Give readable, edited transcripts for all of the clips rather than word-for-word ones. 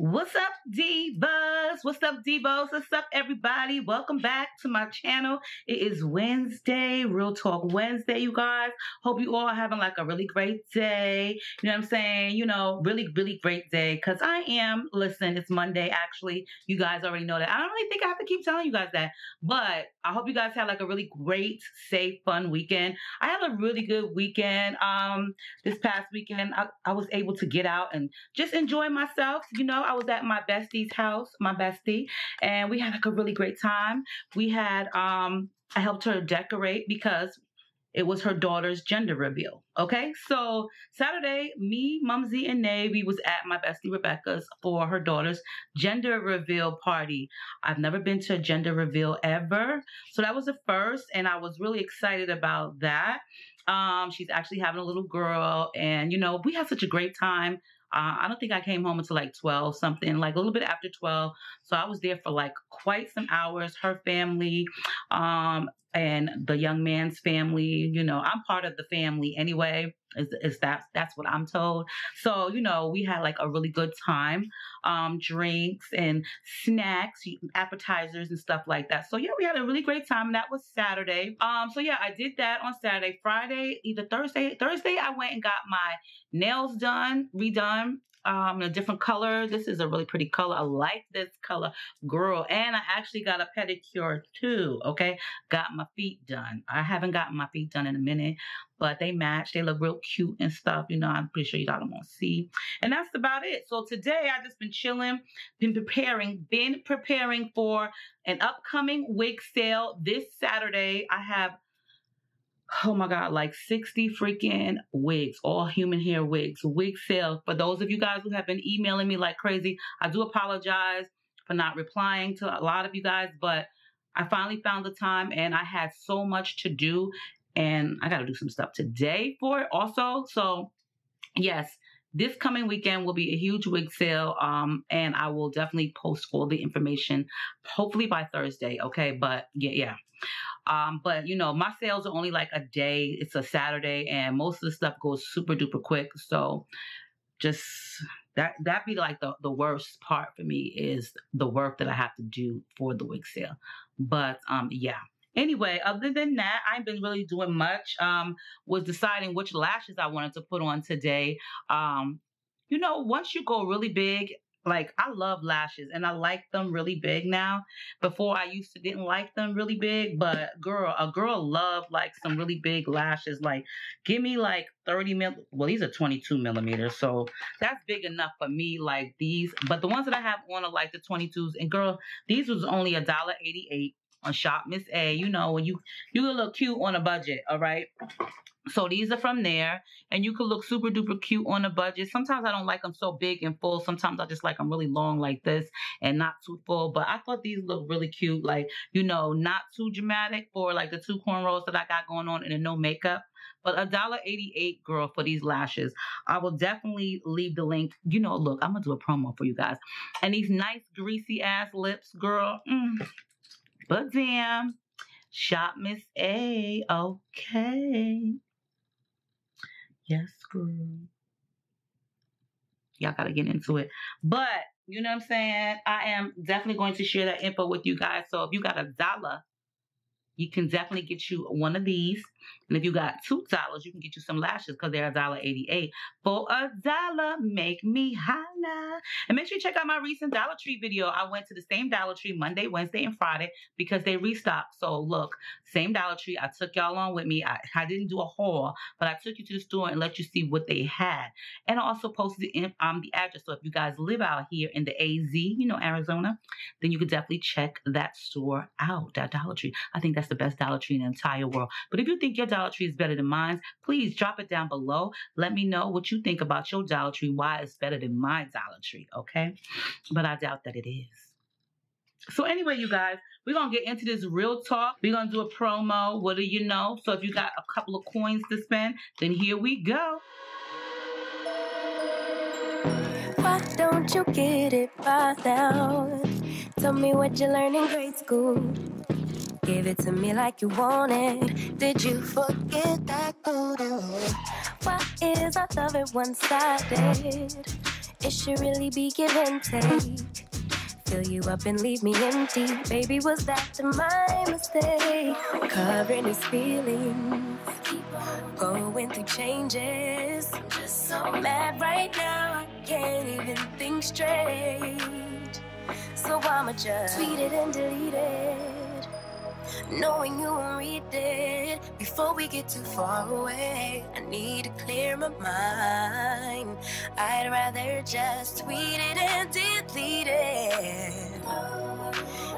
What's up, divas? What's up, divos? What's up, everybody? Welcome back to my channel. It is Wednesday, Real Talk Wednesday, you guys. Hope you all are having like a really great day. You know what I'm saying? You know, really, really great day. Because I am, listen, it's Monday, actually. You guys already know that. I don't really think I have to keep telling you guys that. But I hope you guys had like a really great, safe, fun weekend. I had a really good weekend. This past weekend, I was able to get out and just enjoy myself. You know, I was at my bestie's house, my bestie, and we had like a really great time. We had, I helped her decorate because it was her daughter's gender reveal. Okay, so Saturday, me, Mumsy, and Nay, we was at my bestie Rebecca's for her daughter's gender reveal party. I've never been to a gender reveal ever, so that was the first, and I was really excited about that. She's actually having a little girl, and you know, we had such a great time. I don't think I came home until like 12 something, like a little bit after 12. So I was there for like quite some hours, her family, and the young man's family. You know, I'm part of the family anyway, that's what I'm told. So, you know, we had like a really good time, drinks and snacks, appetizers and stuff like that. So yeah, we had a really great time. That was Saturday. So yeah, I did that on Saturday. Friday, either Thursday, I went and got my nails done, redone. A different color. This is a really pretty color. I like this color, girl. And I actually got a pedicure too, okay? Got my feet done. I haven't gotten my feet done in a minute, but they match. They look real cute and stuff. You know, I'm pretty sure you got them on C. And that's about it. So today I've just been chilling, been preparing for an upcoming wig sale this Saturday. I have, oh my God, like 60 freaking wigs, all human hair wigs, wig sale. For those of you guys who have been emailing me like crazy, I do apologize for not replying to a lot of you guys, but I finally found the time and I had so much to do and I got to do some stuff today for it also. So yes, this coming weekend will be a huge wig sale, and I will definitely post all the information, hopefully by Thursday, okay? But yeah. But you know, my sales are only like a day. It's a Saturday and most of the stuff goes super duper quick. So just that'd be like the worst part for me is the work that I have to do for the wig sale. But, yeah. Anyway, other than that, I've been really doing much. Was deciding which lashes I wanted to put on today. You know, once you go really big, like I love lashes and I like them really big now. Before I used to didn't like them really big, but girl, a girl loved like some really big lashes. Like give me like 30 mil. Well, these are 22 millimeters, so that's big enough for me. Like these, but the ones that I have on are like the 22s. And girl, these was only $1.88. on Shop Miss A, you know, when you can look cute on a budget, all right? So these are from there, and you can look super duper cute on a budget. Sometimes I don't like them so big and full. Sometimes I just like them really long like this and not too full. But I thought these looked really cute, like, you know, not too dramatic for like the two cornrows that I got going on and a no makeup. But $1.88, girl, for these lashes. I will definitely leave the link. You know, look, I'm going to do a promo for you guys. And these nice greasy-ass lips, girl. But damn, Shop Miss A, okay. Yes, girl. Y'all gotta get into it. But, you know what I'm saying? I am definitely going to share that info with you guys. So if you got $1, you can definitely get you one of these. And if you got $2, you can get you some lashes because they're $1.88. For $1, make me holla. And make sure you check out my recent Dollar Tree video. I went to the same Dollar Tree Monday, Wednesday, and Friday because they restocked. So look, same Dollar Tree. I took y'all along with me. I didn't do a haul, but I took you to the store and let you see what they had. And I also posted the address. So if you guys live out here in the AZ, you know, Arizona, then you could definitely check that store out, that Dollar Tree. I think that's the best Dollar Tree in the entire world. But if you think your Dollar Tree is better than mine, please drop it down below. Let me know what you think about your Dollar Tree, why it's better than my Dollar Tree, okay? But I doubt that it is. So anyway, you guys, we're going to get into this real talk. We're going to do a promo. What do you know? So if you got a couple of coins to spend, then here we go. Why don't you get it by now? Tell me what you learned in grade school. Give it to me like you want it. Did you forget that? Why is our love it one-sided? It should really be give and take. Fill you up and leave me empty. Baby, was that my mistake? Covering his feelings, going through changes. I'm just so mad right now, I can't even think straight. So I'ma just tweet it and delete it, knowing you won't read it. Before we get too far away, I need to clear my mind. I'd rather just tweet it and delete it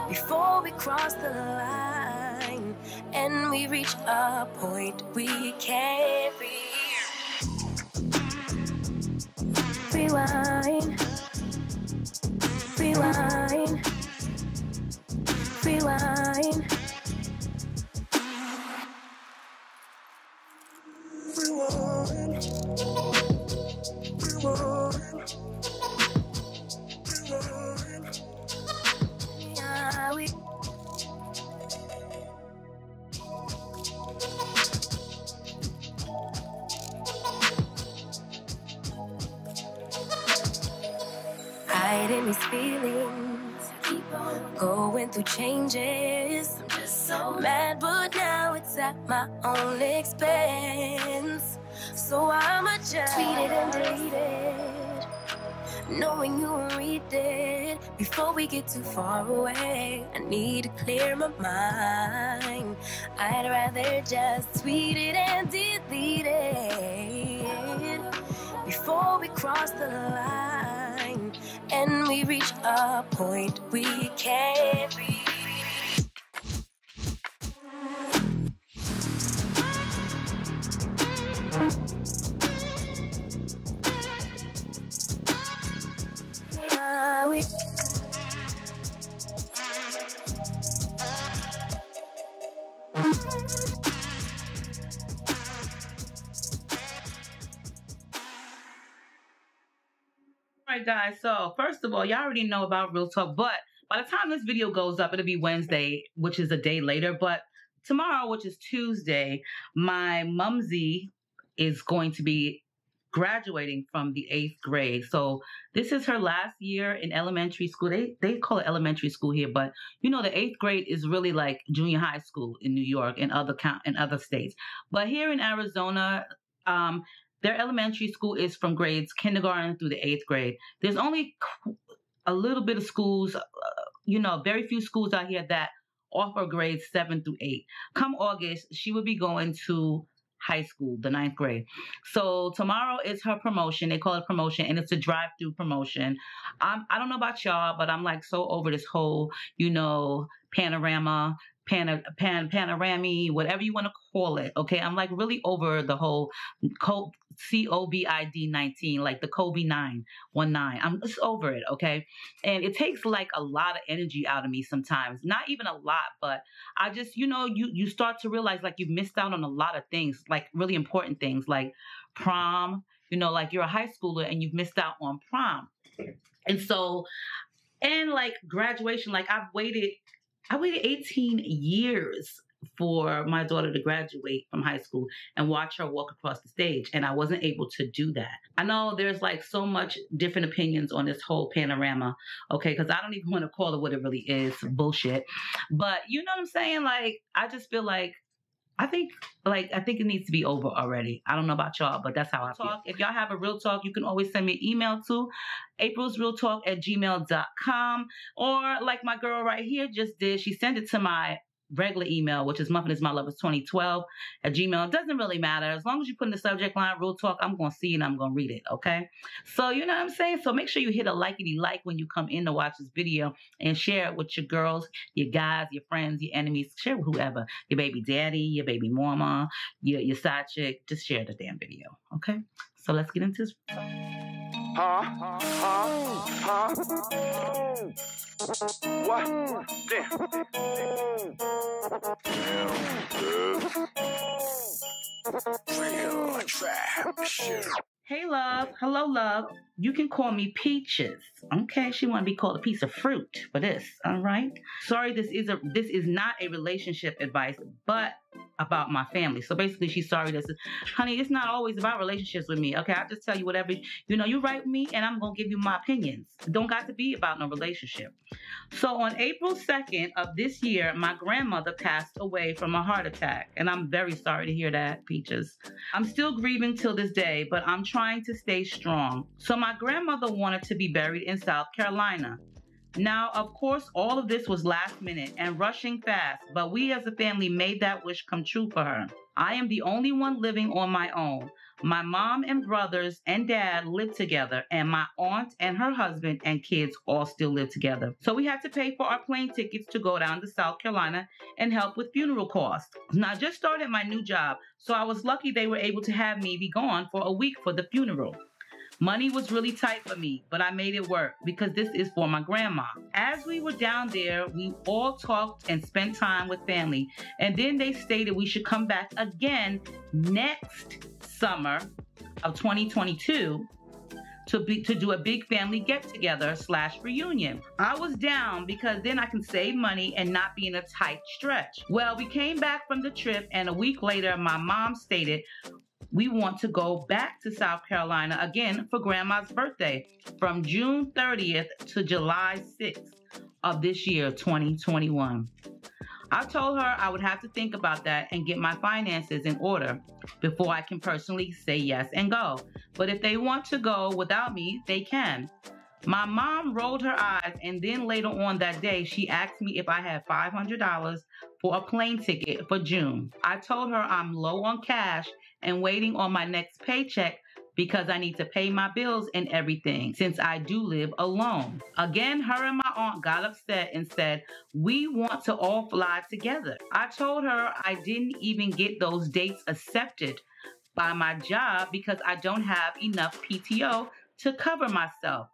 before we cross the line and we reach a point we can't reach. Rewind, rewind, rewind. Hiding these feelings, keep on going through changes. I'm just so mad, but now it's at my own expense. So I'ma just tweet it and delete it, knowing you won't read it. Before we get too far away, I need to clear my mind. I'd rather just tweet it and delete it before we cross the line and we reach a point we can't reach. Alright guys, so first of all, y'all already know about Real Talk, but by the time this video goes up, it'll be Wednesday, which is a day later, but tomorrow, which is Tuesday, my mumsy is going to be graduating from the 8th grade. So this is her last year in elementary school. They call it elementary school here, but you know, the 8th grade is really like junior high school in New York and other states. But here in Arizona, their elementary school is from grades kindergarten through the 8th grade. There's only a little bit of schools, you know, very few schools out here that offer grades 7 through 8. Come August, she will be going to high school, the 9th grade. So tomorrow is her promotion. They call it promotion, and it's a drive-through promotion. I don't know about y'all, but I'm like so over this whole, you know, panorama, whatever you want to call it. Okay, I'm like really over the whole COVID-19, like the COVID-19. I'm just over it. Okay, and it takes like a lot of energy out of me sometimes. Not even a lot, but I just, you know, you start to realize like you've missed out on a lot of things, like really important things, like prom. You know, like you're a high schooler and you've missed out on prom, and so, and like graduation. Like I waited 18 years for my daughter to graduate from high school and watch her walk across the stage. And I wasn't able to do that. I know there's like so much different opinions on this whole panorama. Okay, because I don't even want to call it what it really is, bullshit. But you know what I'm saying? Like, I just feel like, I think it needs to be over already. I don't know about y'all, but that's how I feel. If y'all have a real talk, you can always send me an email to aprilsrealtalk@gmail.com. Or like my girl right here just did, she sent it to my regular email, which is muffinismylovers2012@gmail. It doesn't really matter. As long as you put in the subject line, real talk, I'm going to see it and I'm going to read it, okay? So you know what I'm saying? So make sure you hit a likey like when you come in to watch this video and share it with your girls, your guys, your friends, your enemies. Share with whoever. Your baby daddy, your baby mama, your side chick. Just share the damn video, okay? So let's get into this. What? Damn. Hey, love. Hello, love. You can call me Peaches. Okay, she want to be called a piece of fruit for this. All right. Sorry, this is not a relationship advice, but about my family. So basically she's sorry that says, honey, it's not always about relationships with me. Okay, I'll just tell you whatever, you know, you write me and I'm going to give you my opinions. It don't got to be about no relationship. So on April 2nd of this year, my grandmother passed away from a heart attack. And I'm very sorry to hear that, Peaches. I'm still grieving till this day, but I'm trying to stay strong. So my grandmother wanted to be buried in South Carolina. Now, of course, all of this was last minute and rushing fast, but we as a family made that wish come true for her. I am the only one living on my own. My mom and brothers and dad live together, and my aunt and her husband and kids all still live together. So we had to pay for our plane tickets to go down to South Carolina and help with funeral costs. Now, I just started my new job, so I was lucky they were able to have me be gone for a week for the funeral. Money was really tight for me, but I made it work because this is for my grandma. As we were down there, we all talked and spent time with family. And then they stated we should come back again next summer of 2022 to do a big family get-together / reunion. I was down because then I can save money and not be in a tight stretch. Well, we came back from the trip, and a week later, my mom stated, we want to go back to South Carolina again for Grandma's birthday from June 30th to July 6th of this year, 2021. I told her I would have to think about that and get my finances in order before I can personally say yes and go. But if they want to go without me, they can. My mom rolled her eyes, and then later on that day, she asked me if I had $500 for a plane ticket for June. I told her I'm low on cash and waiting on my next paycheck because I need to pay my bills and everything since I do live alone. Again, her and my aunt got upset and said, we want to all fly together. I told her I didn't even get those dates accepted by my job because I don't have enough PTO to cover myself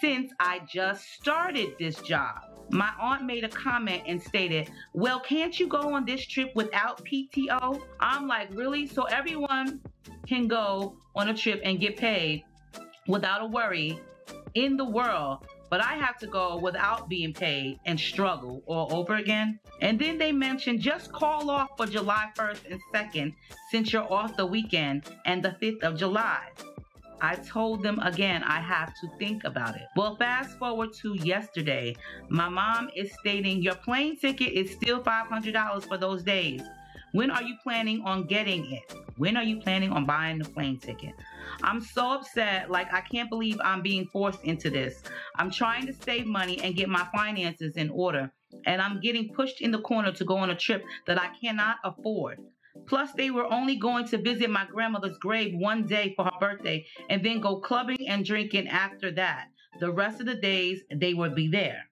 since I just started this job. My aunt made a comment and stated, well, can't you go on this trip without PTO? I'm like, really? So everyone can go on a trip and get paid without a worry in the world, but I have to go without being paid and struggle all over again. And then they mentioned just call off for July 1st and 2nd since you're off the weekend and the 5th of July. I told them again, I have to think about it. Well, fast forward to yesterday. My mom is stating, your plane ticket is still $500 for those days. When are you planning on getting it? When are you planning on buying the plane ticket? I'm so upset. Like, I can't believe I'm being forced into this. I'm trying to save money and get my finances in order. And I'm getting pushed in the corner to go on a trip that I cannot afford. Plus, they were only going to visit my grandmother's grave one day for her birthday and then go clubbing and drinking after that. The rest of the days, they would be there.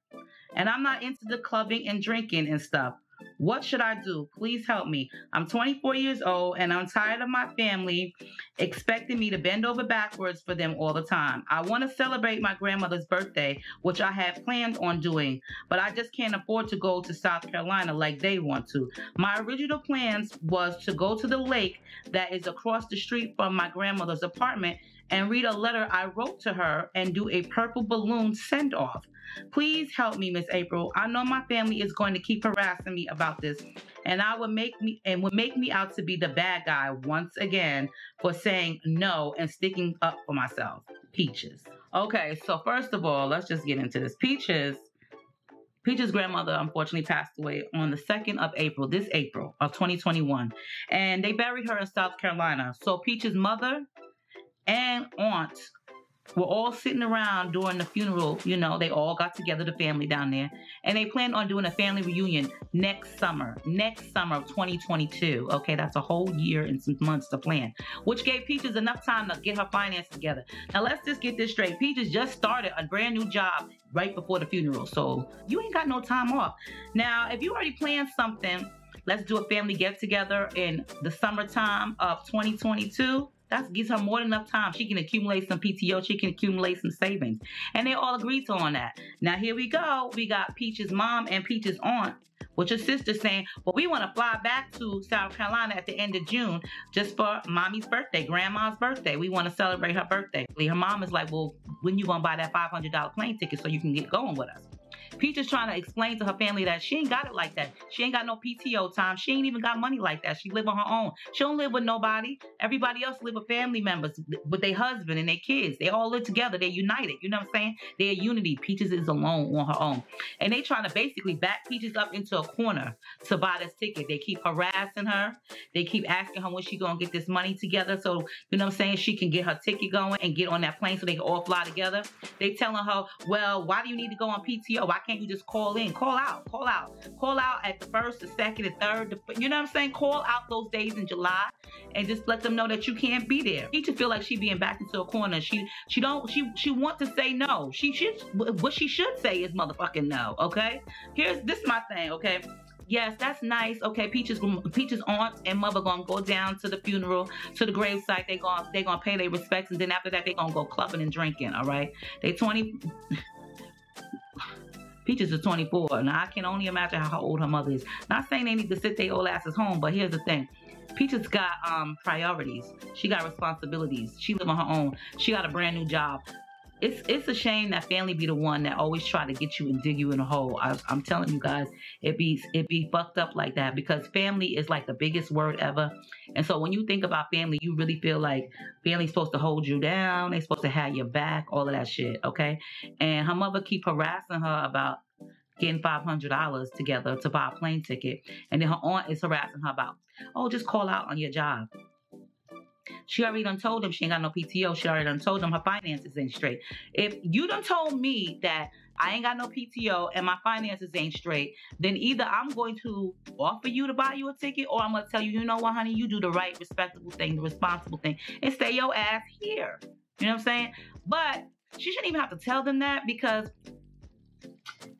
And I'm not into the clubbing and drinking and stuff. What should I do? Please help me. I'm 24 years old and I'm tired of my family expecting me to bend over backwards for them all the time. I want to celebrate my grandmother's birthday, which I had planned on doing, but I just can't afford to go to South Carolina like they want to. My original plans was to go to the lake that is across the street from my grandmother's apartment and read a letter I wrote to her and do a purple balloon send-off. Please help me, Miss April. I know my family is going to keep harassing me about this, and would make me out to be the bad guy once again for saying no and sticking up for myself. Peaches. Okay, so first of all, let's just get into this. Peaches' grandmother unfortunately passed away on the 2nd of April, this April of 2021, and they buried her in South Carolina. So Peaches' mother and aunt were all sitting around during the funeral. You know, they all got together, the family down there, and they planned on doing a family reunion next summer of 2022. Okay, that's a whole year and some months to plan, which gave Peaches enough time to get her finances together. Now, let's just get this straight. Peaches just started a brand new job right before the funeral, so you ain't got no time off. Now, if you already planned something, let's do a family get-together in the summertime of 2022. That gives her more than enough time. She can accumulate some PTO. She can accumulate some savings. And they all agreed on that. Now, here we go. We got Peaches' mom and Peaches' aunt with your sister saying, well, we want to fly back to South Carolina at the end of June just for mommy's birthday, grandma's birthday. We want to celebrate her birthday. Her mom is like, well, when you going to buy that $500 plane ticket so you can get going with us? Peach is trying to explain to her family that she ain't got it like that. She ain't got no PTO time. She ain't even got money like that. She live on her own. She don't live with nobody. Everybody else live with family members, with their husband and their kids. They all live together. They're united. You know what I'm saying? They're unity. Peaches is alone on her own. And they trying to basically back Peaches up into a corner to buy this ticket. They keep harassing her. They keep asking her when she gonna get this money together so, you know what I'm saying, she can get her ticket going and get on that plane so they can all fly together. They telling her, well, why do you need to go on PTO? Why can't you just call in? Call out. Call out. Call out at the first, the second, the third. You know what I'm saying? Call out those days in July and just let them know that you can't be there. Peaches feel like she being backed into a corner. She want to say no. What she should say is motherfucking no, okay? This is my thing, okay? Yes, that's nice. Okay, Peaches' aunt and mother gonna go down to the funeral, to the gravesite. They gonna pay their respects, and then after that, they gonna go clubbing and drinking. All right, Peaches is 24. Now I can only imagine how old her mother is. Not saying they need to sit their old asses home, but here's the thing. Peaches got priorities. She got responsibilities. She live on her own. She got a brand new job. It's a shame that family be the one that always try to get you and dig you in a hole. I'm telling you guys, it be fucked up like that, because family is like the biggest word ever. And so when you think about family, you really feel like family's supposed to hold you down. They're supposed to have your back, all of that shit, okay? And her mother keep harassing her about getting $500 together to buy a plane ticket. And then her aunt is harassing her about, oh, just call out on your job. She already done told them she ain't got no PTO. She already done told them her finances ain't straight. If you done told me that I ain't got no PTO and my finances ain't straight, then either I'm going to offer you to buy you a ticket, or I'm going to tell you, you know what, honey, you do the right, respectable thing, the responsible thing, and stay your ass here. You know what I'm saying? But she shouldn't even have to tell them that, because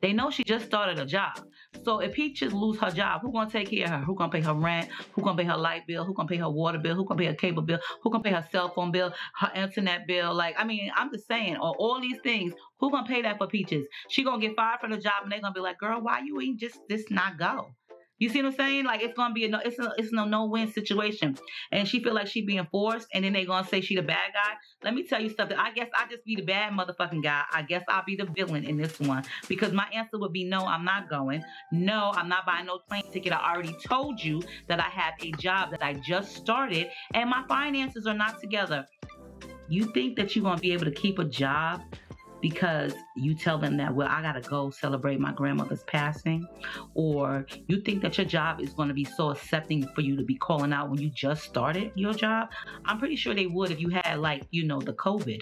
they know she just started a job. So if Peaches lose her job, who gonna take care of her? Who gonna pay her rent? Who gonna pay her light bill? Who gonna pay her water bill? Who gonna pay her cable bill? Who gonna pay her cell phone bill? Her internet bill? Like, I mean, I'm just saying, all these things, who gonna pay that for Peaches? She gonna get fired from the job, and they're gonna be like, girl, why you ain't just not go? You see what I'm saying? Like, it's gonna be a no-win situation, and she feel like she being forced, and then they gonna say she the bad guy. Let me tell you something. I guess I just be the bad motherfucking guy. I guess I'll be the villain in this one, because my answer would be no, I'm not going. No, I'm not buying no plane ticket. I already told you that I have a job that I just started, and my finances are not together. You think that you're gonna be able to keep a job because you tell them that, well, I gotta go celebrate my grandmother's passing? Or you think that your job is gonna be so accepting for you to be calling out when you just started your job? I'm pretty sure they would if you had, like, you know, the COVID.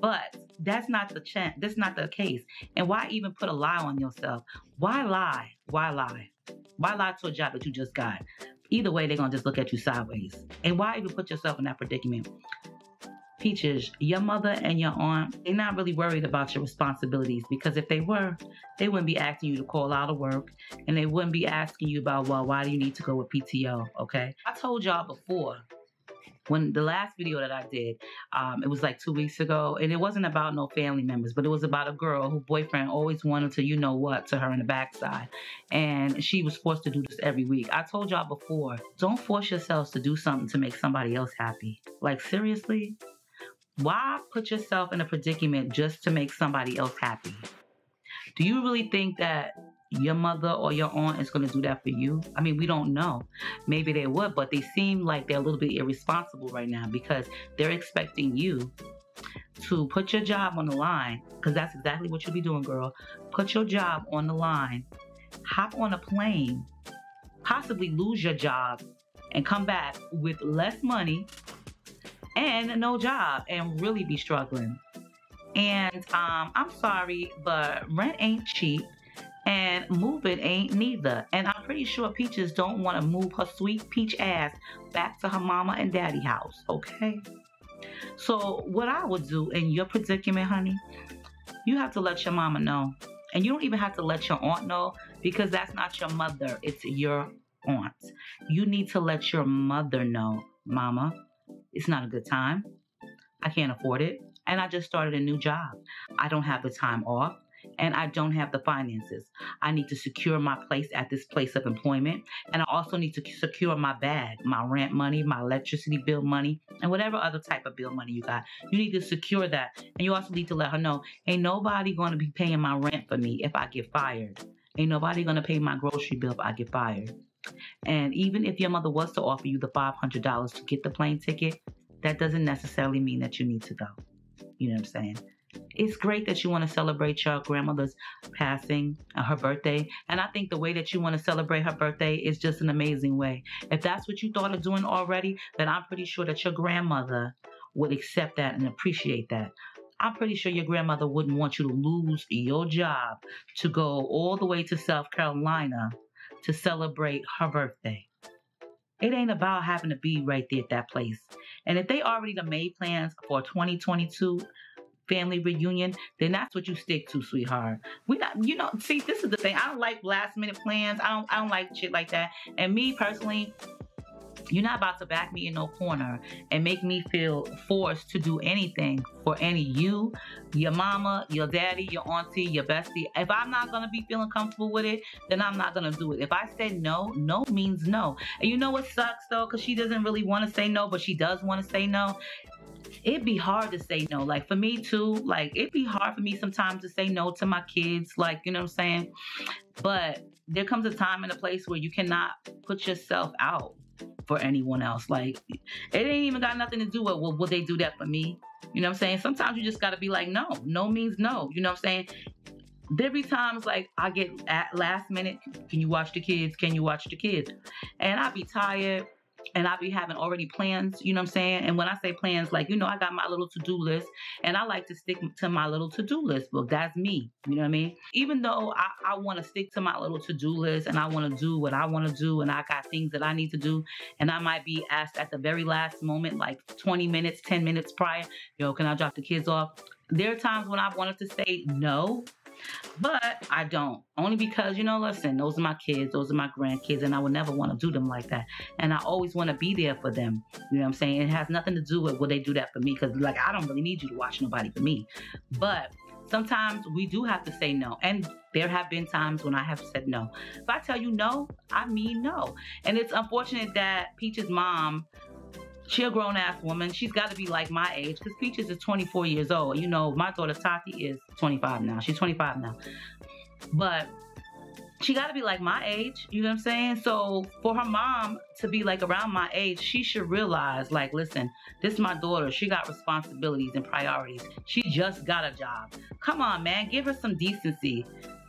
But that's not the case. And why even put a lie on yourself? Why lie? Why lie? Why lie to a job that you just got? Either way, they're gonna just look at you sideways. And why even put yourself in that predicament? Peaches, your mother and your aunt, they're not really worried about your responsibilities, because if they were, they wouldn't be asking you to call out of work, and they wouldn't be asking you about, well, why do you need to go with PTO, okay? I told y'all before, when the last video that I did, it was like 2 weeks ago, and it wasn't about no family members, but it was about a girl whose boyfriend always wanted to, you know what, to her in the backside, and she was forced to do this every week. I told y'all before, don't force yourselves to do something to make somebody else happy. Like, seriously? Why put yourself in a predicament just to make somebody else happy? Do you really think that your mother or your aunt is going to do that for you? I mean, we don't know. Maybe they would, but they seem like they're a little bit irresponsible right now, because they're expecting you to put your job on the line, because that's exactly what you'll be doing, girl. Put your job on the line, hop on a plane, possibly lose your job, and come back with less money and no job, and really be struggling. And I'm sorry, but rent ain't cheap, and moving ain't neither. And I'm pretty sure Peaches don't want to move her sweet peach ass back to her mama and daddy house, okay? So what I would do in your predicament, honey, you have to let your mama know. And you don't even have to let your aunt know, because that's not your mother, it's your aunt. You need to let your mother know, mama, it's not a good time. I can't afford it. And I just started a new job. I don't have the time off. and I don't have the finances. I need to secure my place at this place of employment, and I also need to secure my bag, my rent money, my electricity bill money, and whatever other type of bill money you got. You need to secure that, and you also need to let her know, ain't nobody going to be paying my rent for me if I get fired. Ain't nobody going to pay my grocery bill if I get fired. And even if your mother was to offer you the $500 to get the plane ticket, that doesn't necessarily mean that you need to go. You know what I'm saying? It's great that you want to celebrate your grandmother's passing, her birthday. And I think the way that you want to celebrate her birthday is just an amazing way. If that's what you thought of doing already, then I'm pretty sure that your grandmother would accept that and appreciate that. I'm pretty sure your grandmother wouldn't want you to lose your job to go all the way to South Carolina to celebrate her birthday. It ain't about having to be right there at that place. And if they already done made plans for 2022 family reunion, then that's what you stick to, sweetheart. We not, you know, see, this is the thing. I don't like last minute plans. I don't like shit like that. And me personally, you're not about to back me in no corner and make me feel forced to do anything for any you, your mama, your daddy, your auntie, your bestie. If I'm not going to be feeling comfortable with it, then I'm not going to do it. If I said no, no means no. And you know what sucks, though? Because she doesn't really want to say no, but she does want to say no. It'd be hard to say no. Like, for me, too, like, it'd be hard for me sometimes to say no to my kids. Like, you know what I'm saying? But there comes a time and a place where you cannot put yourself out for anyone else. Like, it ain't even got nothing to do with, well, will they do that for me? You know what I'm saying? Sometimes you just got to be like, no. No means no. You know what I'm saying? There be times, like, I get at last minute, can you watch the kids? Can you watch the kids? And I be tired, and I be having already plans, you know what I'm saying? And when I say plans, like, you know, I got my little to-do list, and I like to stick to my little to-do list. Well, that's me, you know what I mean? Even though I want to stick to my little to-do list, and I want to do what I want to do, and I got things that I need to do, and I might be asked at the very last moment, like 20 minutes, 10 minutes prior, yo, can I drop the kids off? There are times when I wanted to say no, but I don't. Only because, you know, listen, those are my kids, those are my grandkids, and I would never want to do them like that. And I always want to be there for them. You know what I'm saying? It has nothing to do with, will they do that for me? Because, like, I don't really need you to watch nobody for me. But sometimes we do have to say no. And there have been times when I have said no. If I tell you no, I mean no. And it's unfortunate that Peach's mom, she a grown-ass woman. She's got to be like my age, because Peaches is 24 years old. You know, my daughter Tati is 25 now. She's 25 now. But she got to be like my age, you know what I'm saying? So for her mom to be like around my age, she should realize, like, listen, this is my daughter. She got responsibilities and priorities. She just got a job. Come on, man. Give her some decency.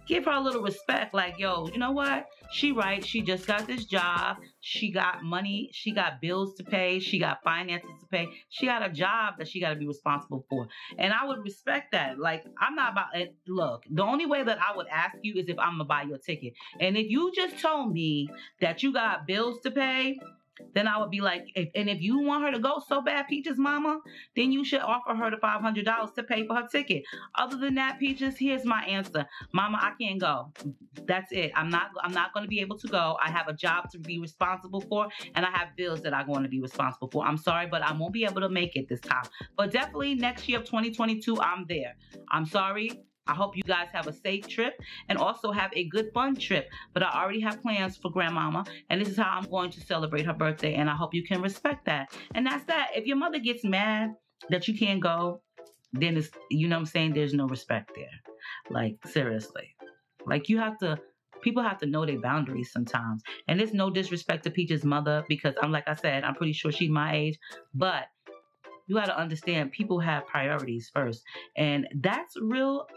Give her a little respect. Like, yo, you know what? She right. She just got this job. She got money. She got bills to pay. She got finances to pay. She got a job that she got to be responsible for. And I would respect that. Like, I'm not about it. Look, the only way that I would ask you is if I'm going to buy your ticket. And if you just told me that you got bills to pay, then I would be like, if you want her to go so bad, Peaches mama, then you should offer her the $500 to pay for her ticket. Other than that, Peaches, here's my answer. Mama, I can't go. That's it. I'm not going to be able to go. I have a job to be responsible for, and I have bills that I want to be responsible for. I'm sorry, but I won't be able to make it this time. But definitely next year of 2022, I'm there. I'm sorry. I hope you guys have a safe trip and also have a good fun trip. But I already have plans for grandmama, and this is how I'm going to celebrate her birthday, and I hope you can respect that. And that's that. If your mother gets mad that you can't go, then it's, you know what I'm saying, there's no respect there. Like, seriously. Like, you have to, people have to know their boundaries sometimes. And there's no disrespect to Peach's mother, because I'm, like I said, I'm pretty sure she's my age, but you got to understand people have priorities first. And that's real,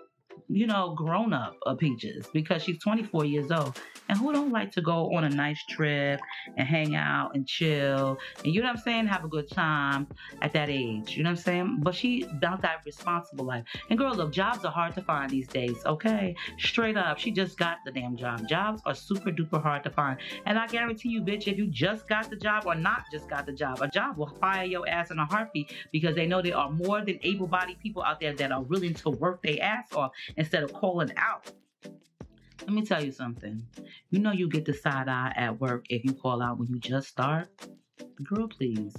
you know, grown up of Peaches, because she's 24 years old. And who don't like to go on a nice trip and hang out and chill and, you know what I'm saying, have a good time at that age, you know what I'm saying? But she about that responsible life. And girl, look, jobs are hard to find these days, okay? Straight up, she just got the damn job. Jobs are super duper hard to find. And I guarantee you, bitch, if you just got the job or not just got the job, a job will fire your ass in a heartbeat, because they know there are more than able-bodied people out there that are willing to work their ass off instead of calling out. Let me tell you something. You know you get the side eye at work if you call out when you just start. Girl, please.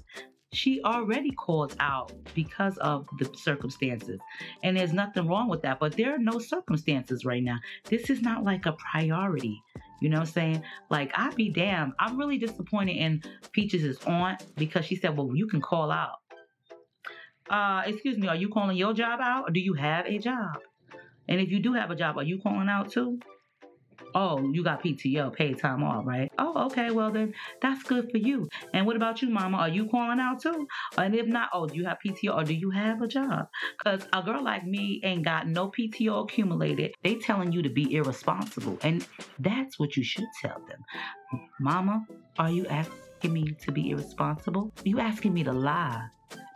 she already called out because of the circumstances. And there's nothing wrong with that, but there are no circumstances right now. This is not like a priority. You know what I'm saying? Like, I'd be damned. I'm really disappointed in Peaches' aunt because she said, well, you can call out. Excuse me, are you calling your job out? Or do you have a job? And if you do have a job, are you calling out too? Oh, you got PTO, paid time off, right? Oh, okay, well then, that's good for you. And what about you, mama? Are you calling out too? And if not, oh, do you have PTO or do you have a job? Because a girl like me ain't got no PTO accumulated. They telling you to be irresponsible. And that's what you should tell them. Mama, are you asking me to be irresponsible? Are you asking me to lie?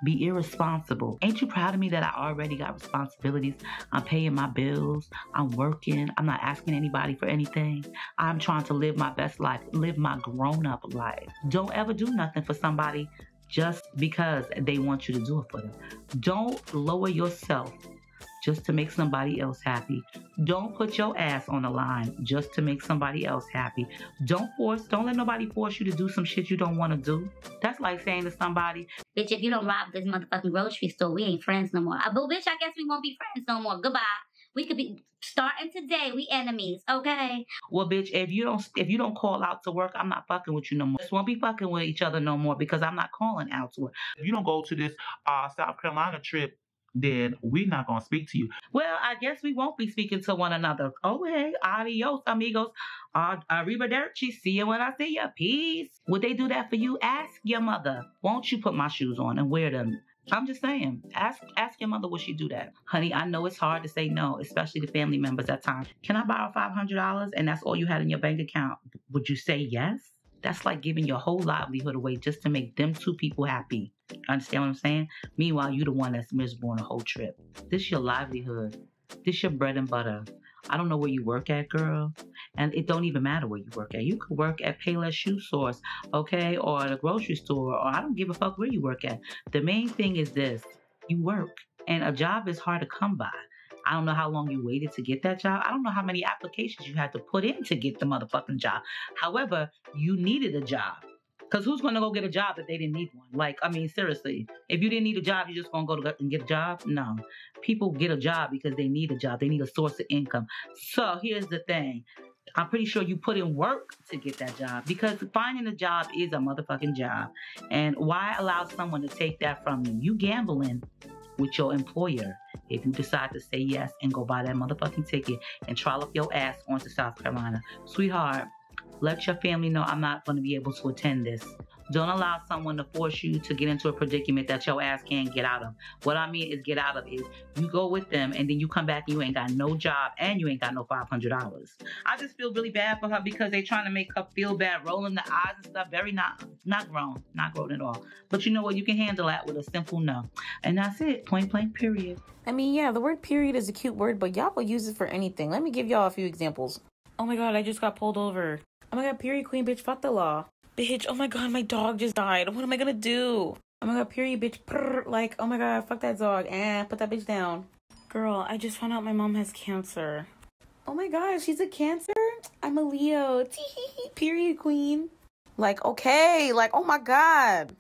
Be irresponsible. Ain't you proud of me that I already got responsibilities? I'm paying my bills. I'm working. I'm not asking anybody for anything. I'm trying to live my best life, live my grown-up life. Don't ever do nothing for somebody just because they want you to do it for them. Don't lower yourself just to make somebody else happy. Don't put your ass on the line just to make somebody else happy. Don't let nobody force you to do some shit you don't want to do. That's like saying to somebody, bitch, if you don't rob this motherfucking grocery store, we ain't friends no more. But bitch, I guess we won't be friends no more. Goodbye. We could be starting today. We enemies, okay? Well, bitch, if you don't call out to work, I'm not fucking with you no more. Just won't be fucking with each other no more because I'm not calling out to work. If you don't go to this South Carolina trip, then we're not going to speak to you. Well, I guess we won't be speaking to one another. Okay, adios, amigos. Arrivederci. See you when I see you. Peace. Would they do that for you? Ask your mother, won't you put my shoes on and wear them? I'm just saying, ask your mother, would she do that? Honey, I know it's hard to say no, especially to family members at times. Can I borrow $500 and that's all you had in your bank account? Would you say yes? That's like giving your whole livelihood away just to make them two people happy. Understand what I'm saying? Meanwhile, you're the one that's miserable on the whole trip. This is your livelihood. This is your bread and butter. I don't know where you work at, girl. And it don't even matter where you work at. You could work at Payless Shoe Source, okay? Or at a grocery store, or I don't give a fuck where you work at. The main thing is this. You work. And a job is hard to come by. I don't know how long you waited to get that job. I don't know how many applications you had to put in to get the motherfucking job. However, you needed a job. Because who's going to go get a job if they didn't need one? Like, I mean, seriously, if you didn't need a job, you're just going to go and get a job? No. People get a job because they need a job. They need a source of income. So here's the thing. I'm pretty sure you put in work to get that job because finding a job is a motherfucking job. And why allow someone to take that from you? You gambling with your employer if you decide to say yes and go buy that motherfucking ticket and trollop your ass onto South Carolina. Sweetheart, let your family know I'm not going to be able to attend this. Don't allow someone to force you to get into a predicament that your ass can't get out of. What I mean is get out of is you go with them and then you come back and you ain't got no job and you ain't got no $500. I just feel really bad for her because they trying to make her feel bad, rolling the eyes and stuff. Very not grown at all. But you know what? You can handle that with a simple no. And that's it. Point blank, period. I mean, yeah, the word period is a cute word, but y'all will use it for anything. Let me give y'all a few examples. Oh my God, I just got pulled over. Oh my God, period queen, bitch, fuck the law. Bitch, oh my God, my dog just died. What am I gonna do? Oh my God, period, bitch, brr, like, oh my God, fuck that dog. Put that bitch down. Girl, I just found out my mom has cancer. Oh my God, she's a Cancer? I'm a Leo. Period queen. Like, okay, like, oh my God.